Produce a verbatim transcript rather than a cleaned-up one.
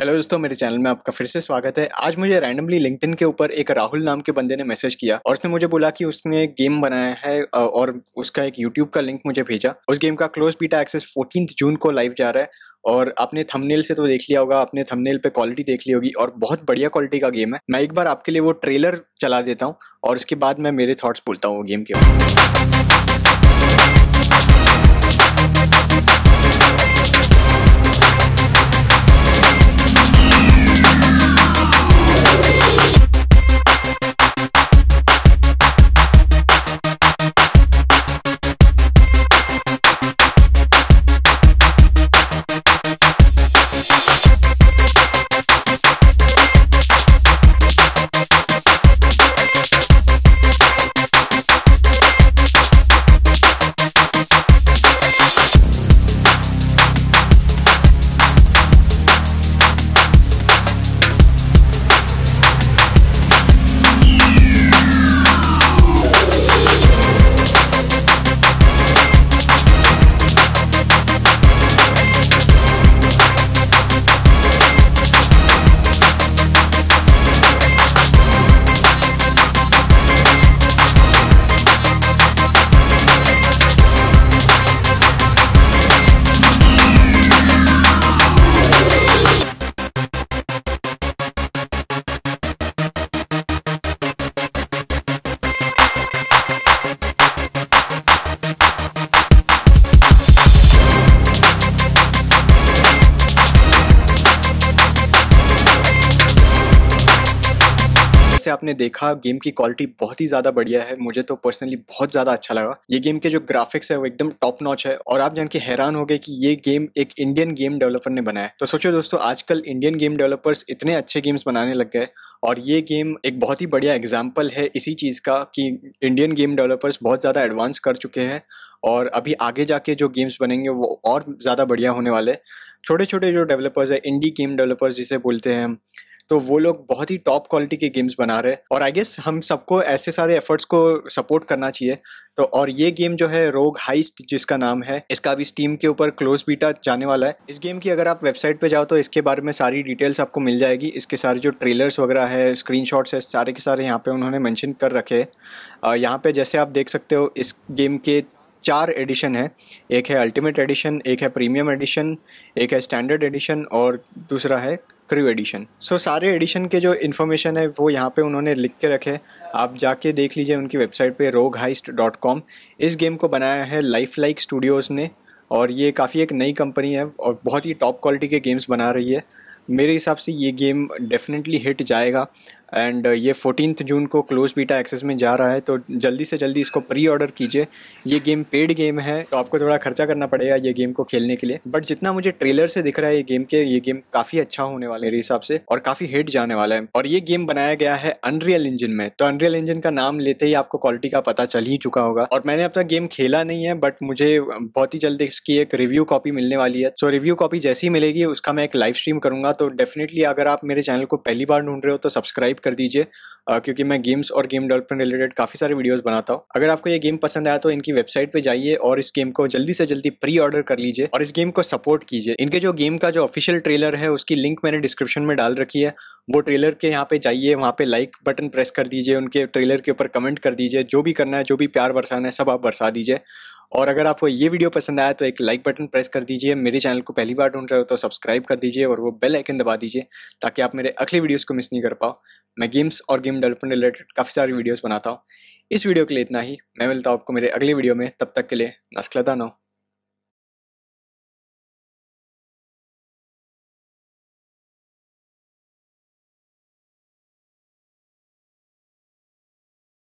Hello दोस्तों, मेरे channel में आपका फिर से स्वागत है। आज मुझे रैंडमली लिंक्डइन के ऊपर एक राहुल नाम के बंदे ने मैसेज किया और उसने मुझे बोला कि उसने एक गेम बनाया है और उसका एक यूट्यूब का लिंक मुझे भेजा। उस गेम का क्लोज बीटा एक्सेस चौदह जून को लाइव जा रहा है और आपने थंबनेल से तो देख लिया होगा, आपने थंबनेल पे क्वालिटी देख ली होगी और बहुत बढ़िया क्वालिटी का गेम है। मैं एक बार आपके लिए वो ट्रेलर चला देता हूँ और उसके बाद मैं मेरे थॉट्स बोलता हूँ वो गेम के ऊपर। आपने देखा गेम की क्वालिटी बहुत ही ज्यादा बढ़िया है, मुझे तो पर्सनली बहुत ज्यादा अच्छा लगा। ये गेम के जो ग्राफिक्स है वो एकदम टॉप नॉच है और आप जान के हैरान हो गए कि ये गेम एक इंडियन गेम डेवलपर ने बनाया है। तो सोचो दोस्तों, आजकल इंडियन गेम डेवलपर्स इतने अच्छे गेम्स बनाने लग गए और ये गेम एक बहुत ही बढ़िया एग्जाम्पल है इसी चीज का कि इंडियन गेम डेवलपर्स बहुत ज्यादा एडवांस कर चुके हैं और अभी आगे जाके जो गेम्स बनेंगे वो और ज्यादा बढ़िया होने वाले। छोटे छोटे जो डेवलपर्स है, इंडी गेम डेवलपर्स जिसे बोलते हैं, तो वो लोग बहुत ही टॉप क्वालिटी के गेम्स बना रहे हैं और आई गेस हम सबको ऐसे सारे एफर्ट्स को सपोर्ट करना चाहिए। तो और ये गेम जो है रोग हाइस्ट जिसका नाम है, इसका अभी स्टीम के ऊपर क्लोज बीटा जाने वाला है। इस गेम की अगर आप वेबसाइट पे जाओ तो इसके बारे में सारी डिटेल्स आपको मिल जाएगी। इसके सारे जो ट्रेलर्स वगैरह है, स्क्रीनशॉट्स है, सारे के सारे यहाँ पर उन्होंने मैंशन कर रखे हैं। यहाँ पर जैसे आप देख सकते हो, इस गेम के चार एडिशन है। एक है अल्टीमेट एडिशन, एक है प्रीमियम एडिशन, एक है स्टैंडर्ड एडिशन और दूसरा है क्रू एडिशन। सो सारे एडिशन के जो इन्फॉर्मेशन है वो यहाँ पे उन्होंने लिख के रखे, आप जाके देख लीजिए उनकी वेबसाइट पे रोग हाइस्ट डॉट कॉम। इस गेम को बनाया है लाइफलाइक स्टूडियोज़ ने और ये काफ़ी एक नई कंपनी है और बहुत ही टॉप क्वालिटी के गेम्स बना रही है। मेरे हिसाब से ये गेम डेफिनेटली हिट जाएगा एंड ये चौदह जून को क्लोज बीटा एक्सेस में जा रहा है, तो जल्दी से जल्दी इसको प्री ऑर्डर कीजिए। ये गेम पेड गेम है तो आपको थोड़ा खर्चा करना पड़ेगा ये गेम को खेलने के लिए, बट जितना मुझे ट्रेलर से दिख रहा है ये गेम के, ये गेम काफ़ी अच्छा होने वाला है मेरे हिसाब से और काफ़ी हिट जाने वाला है। और ये गेम बनाया गया है अनरियल इंजन में, तो अनरियल इंजन का नाम लेते ही आपको क्वालिटी का पता चल ही चुका होगा। और मैंने अब तक गेम खेला नहीं है बट मुझे बहुत ही जल्द इसकी एक रिव्यू कॉपी मिलने वाली है। सो रिव्यू कॉपी जैसी मिलेगी उसका मैं एक लाइव स्ट्रीम करूँगा, तो डेफिनेटली अगर आप मेरे चैनल को पहली बार ढूंढ रहे हो तो सब्सक्राइब कर दीजिए uh, क्योंकि मैं गेम्स और गेम डेवलपमेंट रिलेटेड काफ़ी सारे वीडियोस बनाता हूँ। अगर आपको ये गेम पसंद आया तो इनकी वेबसाइट पे जाइए और इस गेम को जल्दी से जल्दी प्री ऑर्डर कर लीजिए और इस गेम को सपोर्ट कीजिए। इनके जो गेम का जो ऑफिशियल ट्रेलर है उसकी लिंक मैंने डिस्क्रिप्शन में डाल रखी है, वो ट्रेलर के यहाँ पे जाइए, वहाँ पे लाइक बटन प्रेस कर दीजिए, उनके ट्रेलर के ऊपर कमेंट कर दीजिए, जो भी करना है, जो भी प्यार बरसाना है सब आप बरसा दीजिए। और अगर आपको ये वीडियो पसंद आया तो एक लाइक बटन प्रेस कर दीजिए, मेरे चैनल को पहली बार ढूंढ रहे हो तो सब्सक्राइब कर दीजिए और वो बेल आइकन दबा दीजिए ताकि आप मेरे अगले वीडियोस को मिस नहीं कर पाओ। मैं गेम्स और गेम डेवलपमेंट रिलेटेड काफ़ी सारे वीडियोस बनाता हूँ। इस वीडियो के लिए इतना ही, मैं मिलता हूँ आपको मेरे अगले वीडियो में, तब तक के लिए नस्खलता ना।